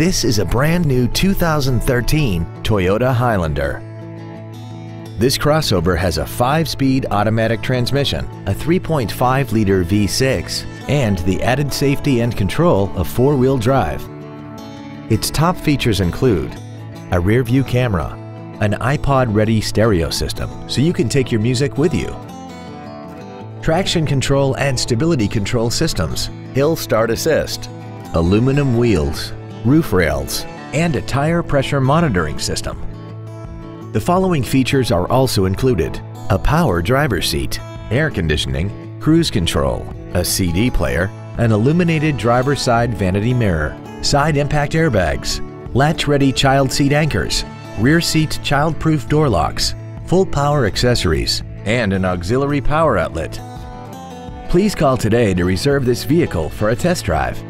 This is a brand new 2013 Toyota Highlander. This crossover has a 5-speed automatic transmission, a 3.5-liter V6, and the added safety and control of 4-wheel drive. Its top features include a rear-view camera, an iPod-ready stereo system so you can take your music with you, traction control and stability control systems, hill start assist, aluminum wheels, roof rails, and a tire pressure monitoring system. The following features are also included: a power driver's seat, air conditioning, cruise control, a CD player, an illuminated driver's side vanity mirror, side impact airbags, latch-ready child seat anchors, rear seat child-proof door locks, full power accessories, and an auxiliary power outlet. Please call today to reserve this vehicle for a test drive.